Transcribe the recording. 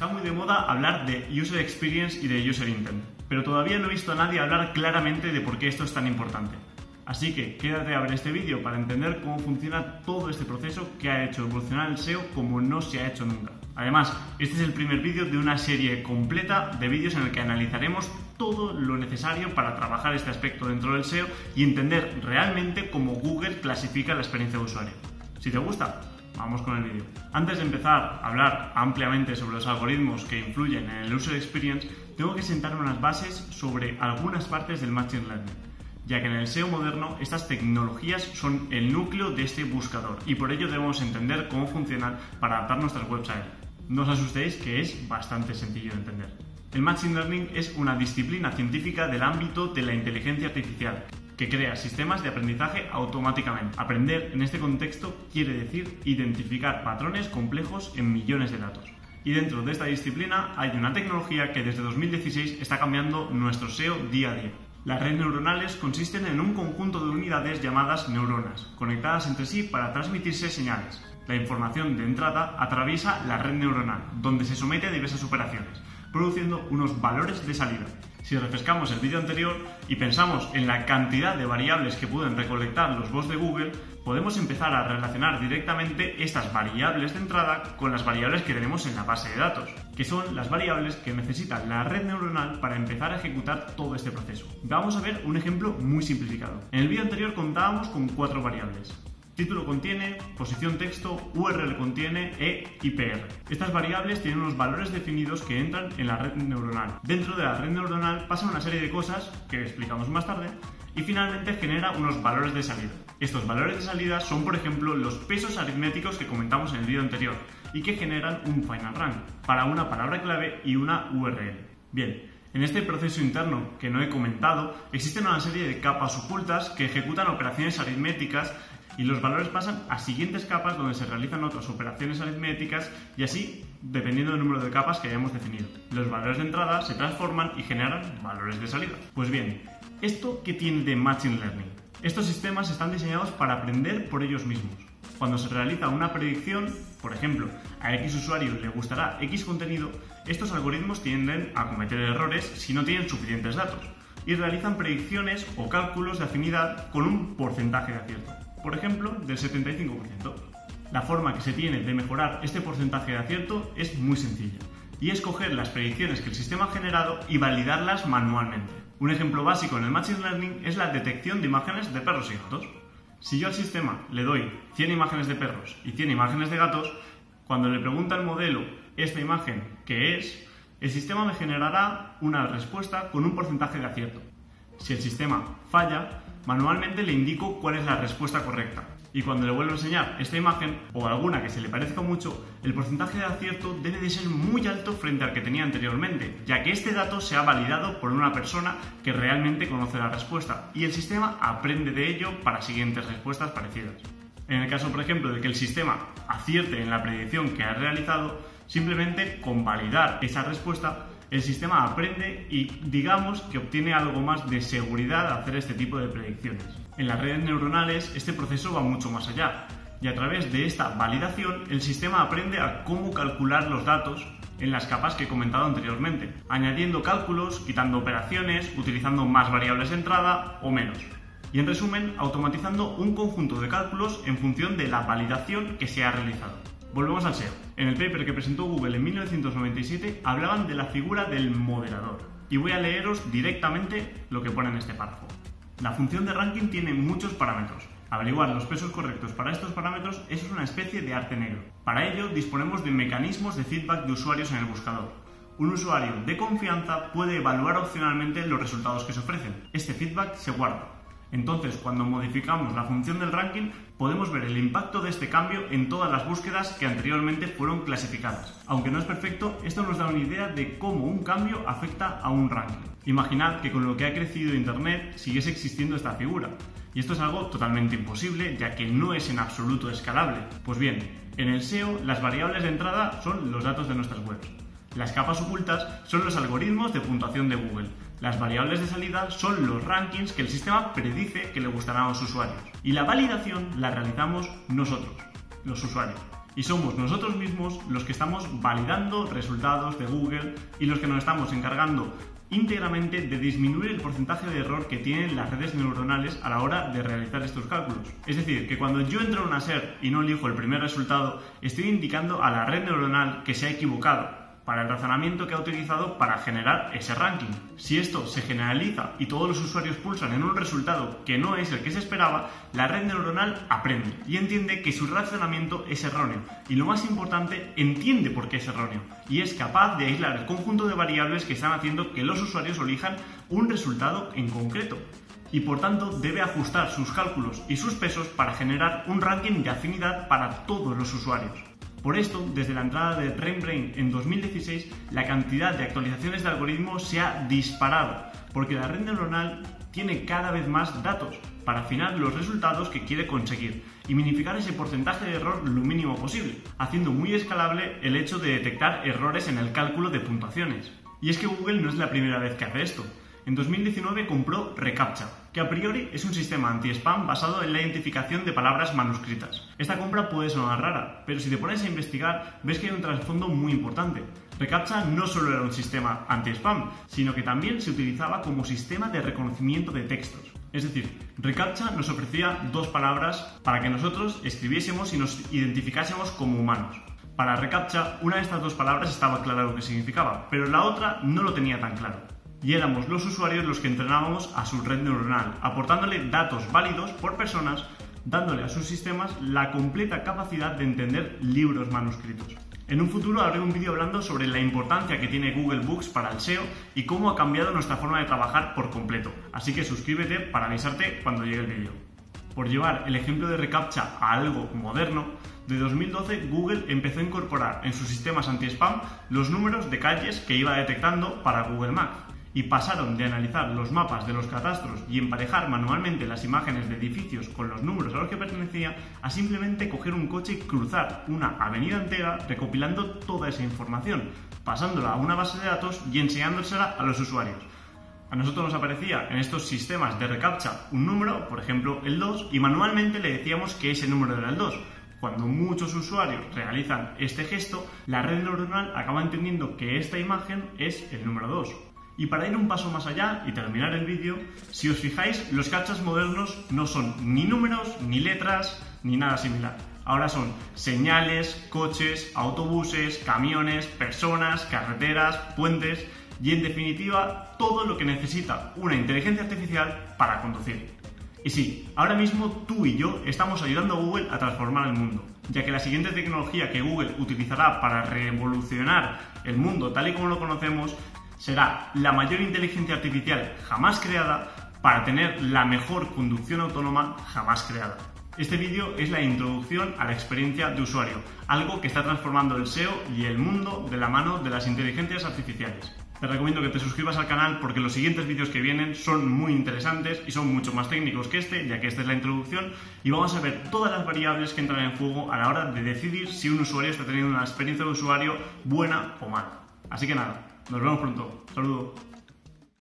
Está muy de moda hablar de User Experience y de User Intent, pero todavía no he visto a nadie hablar claramente de por qué esto es tan importante. Así que quédate a ver este vídeo para entender cómo funciona todo este proceso que ha hecho evolucionar el SEO como no se ha hecho nunca. Además, este es el primer vídeo de una serie completa de vídeos en el que analizaremos todo lo necesario para trabajar este aspecto dentro del SEO y entender realmente cómo Google clasifica la experiencia de usuario. Si te gusta, vamos con el vídeo. Antes de empezar a hablar ampliamente sobre los algoritmos que influyen en el User Experience, tengo que sentar unas bases sobre algunas partes del Machine Learning, ya que en el SEO moderno estas tecnologías son el núcleo de este buscador y por ello debemos entender cómo funcionan para adaptar nuestras webs a él. No os asustéis, que es bastante sencillo de entender. El Machine Learning es una disciplina científica del ámbito de la inteligencia artificial que crea sistemas de aprendizaje automáticamente. Aprender en este contexto quiere decir identificar patrones complejos en millones de datos. Y dentro de esta disciplina hay una tecnología que desde 2016 está cambiando nuestro SEO día a día. Las redes neuronales consisten en un conjunto de unidades llamadas neuronas, conectadas entre sí para transmitirse señales. La información de entrada atraviesa la red neuronal, donde se somete a diversas operaciones, produciendo unos valores de salida. Si refrescamos el vídeo anterior y pensamos en la cantidad de variables que pueden recolectar los bots de Google, podemos empezar a relacionar directamente estas variables de entrada con las variables que tenemos en la base de datos, que son las variables que necesita la red neuronal para empezar a ejecutar todo este proceso. Vamos a ver un ejemplo muy simplificado. En el vídeo anterior contábamos con 4 variables. Título contiene, posición texto, URL contiene e IPR. Estas variables tienen unos valores definidos que entran en la red neuronal. Dentro de la red neuronal pasa una serie de cosas que explicamos más tarde y finalmente genera unos valores de salida. Estos valores de salida son, por ejemplo, los pesos aritméticos que comentamos en el vídeo anterior y que generan un final rank para una palabra clave y una URL. Bien. En este proceso interno que no he comentado, existen una serie de capas ocultas que ejecutan operaciones aritméticas y los valores pasan a siguientes capas donde se realizan otras operaciones aritméticas y así, dependiendo del número de capas que hayamos definido. Los valores de entrada se transforman y generan valores de salida. Pues bien, ¿esto qué tiene de Machine Learning? Estos sistemas están diseñados para aprender por ellos mismos. Cuando se realiza una predicción, por ejemplo, a X usuario le gustará X contenido, estos algoritmos tienden a cometer errores si no tienen suficientes datos y realizan predicciones o cálculos de afinidad con un porcentaje de acierto, por ejemplo, del 75%. La forma que se tiene de mejorar este porcentaje de acierto es muy sencilla y es coger las predicciones que el sistema ha generado y validarlas manualmente. Un ejemplo básico en el Machine Learning es la detección de imágenes de perros y gatos. Si yo al sistema le doy 100 imágenes de perros y 100 imágenes de gatos, cuando le pregunta al modelo esta imagen qué es, el sistema me generará una respuesta con un porcentaje de acierto. Si el sistema falla, manualmente le indico cuál es la respuesta correcta. Y cuando le vuelvo a enseñar esta imagen o alguna que se le parezca mucho, el porcentaje de acierto debe de ser muy alto frente al que tenía anteriormente, ya que este dato se ha validado por una persona que realmente conoce la respuesta y el sistema aprende de ello para siguientes respuestas parecidas. En el caso, por ejemplo, de que el sistema acierte en la predicción que ha realizado, simplemente con validar esa respuesta, el sistema aprende y digamos que obtiene algo más de seguridad al hacer este tipo de predicciones. En las redes neuronales este proceso va mucho más allá y a través de esta validación el sistema aprende a cómo calcular los datos en las capas que he comentado anteriormente, añadiendo cálculos, quitando operaciones, utilizando más variables de entrada o menos. Y en resumen, automatizando un conjunto de cálculos en función de la validación que se ha realizado. Volvemos al SEO. En el paper que presentó Google en 1997 hablaban de la figura del moderador y voy a leeros directamente lo que pone en este párrafo. La función de ranking tiene muchos parámetros. Averiguar los pesos correctos para estos parámetros es una especie de arte negro. Para ello disponemos de mecanismos de feedback de usuarios en el buscador. Un usuario de confianza puede evaluar opcionalmente los resultados que se ofrecen. Este feedback se guarda. Entonces, cuando modificamos la función del ranking, podemos ver el impacto de este cambio en todas las búsquedas que anteriormente fueron clasificadas. Aunque no es perfecto, esto nos da una idea de cómo un cambio afecta a un ranking. Imaginad que con lo que ha crecido Internet siguiese existiendo esta figura. Y esto es algo totalmente imposible, ya que no es en absoluto escalable. Pues bien, en el SEO, las variables de entrada son los datos de nuestras webs. Las capas ocultas son los algoritmos de puntuación de Google. Las variables de salida son los rankings que el sistema predice que le gustarán a los usuarios. Y la validación la realizamos nosotros, los usuarios. y somos nosotros mismos los que estamos validando resultados de Google y los que nos estamos encargando íntegramente de disminuir el porcentaje de error que tienen las redes neuronales a la hora de realizar estos cálculos. Es decir, que cuando yo entro en una SER y no elijo el primer resultado, estoy indicando a la red neuronal que se ha equivocado para el razonamiento que ha utilizado para generar ese ranking. Si esto se generaliza y todos los usuarios pulsan en un resultado que no es el que se esperaba, la red neuronal aprende y entiende que su razonamiento es erróneo. Y lo más importante, entiende por qué es erróneo y es capaz de aislar el conjunto de variables que están haciendo que los usuarios elijan un resultado en concreto. Y por tanto debe ajustar sus cálculos y sus pesos para generar un ranking de afinidad para todos los usuarios. Por esto, desde la entrada de RankBrain en 2016, la cantidad de actualizaciones de algoritmos se ha disparado, porque la red neuronal tiene cada vez más datos para afinar los resultados que quiere conseguir y minimizar ese porcentaje de error lo mínimo posible, haciendo muy escalable el hecho de detectar errores en el cálculo de puntuaciones. Y es que Google no es la primera vez que hace esto. En 2019 compró ReCAPTCHA, que a priori es un sistema anti-spam basado en la identificación de palabras manuscritas. Esta compra puede sonar rara, pero si te pones a investigar ves que hay un trasfondo muy importante. ReCAPTCHA no solo era un sistema anti-spam, sino que también se utilizaba como sistema de reconocimiento de textos. Es decir, ReCAPTCHA nos ofrecía dos palabras para que nosotros escribiésemos y nos identificásemos como humanos. Para ReCAPTCHA, una de estas dos palabras estaba clara lo que significaba, pero la otra no lo tenía tan claro. Y éramos los usuarios los que entrenábamos a su red neuronal, aportándole datos válidos por personas, dándole a sus sistemas la completa capacidad de entender libros manuscritos. En un futuro haré un vídeo hablando sobre la importancia que tiene Google Books para el SEO y cómo ha cambiado nuestra forma de trabajar por completo, así que suscríbete para avisarte cuando llegue el vídeo. Por llevar el ejemplo de ReCAPTCHA a algo moderno, de 2012 Google empezó a incorporar en sus sistemas anti-spam los números de calles que iba detectando para Google Maps. Y pasaron de analizar los mapas de los catastros y emparejar manualmente las imágenes de edificios con los números a los que pertenecía a simplemente coger un coche y cruzar una avenida entera recopilando toda esa información, pasándola a una base de datos y enseñándosela a los usuarios. A nosotros nos aparecía en estos sistemas de ReCAPTCHA un número, por ejemplo el 2, y manualmente le decíamos que ese número era el 2. Cuando muchos usuarios realizan este gesto, la red neuronal acaba entendiendo que esta imagen es el número 2. Y para ir un paso más allá y terminar el vídeo, si os fijáis, los captchas modernos no son ni números, ni letras, ni nada similar. Ahora son señales, coches, autobuses, camiones, personas, carreteras, puentes y en definitiva todo lo que necesita una inteligencia artificial para conducir. Y sí, ahora mismo tú y yo estamos ayudando a Google a transformar el mundo, ya que la siguiente tecnología que Google utilizará para revolucionar el mundo tal y como lo conocemos será la mayor inteligencia artificial jamás creada para tener la mejor conducción autónoma jamás creada. Este vídeo es la introducción a la experiencia de usuario, algo que está transformando el SEO y el mundo de la mano de las inteligencias artificiales. Te recomiendo que te suscribas al canal porque los siguientes vídeos que vienen son muy interesantes y son mucho más técnicos que este, ya que esta es la introducción y vamos a ver todas las variables que entran en juego a la hora de decidir si un usuario está teniendo una experiencia de usuario buena o mala. Así que nada. Nos vemos pronto. Saludos.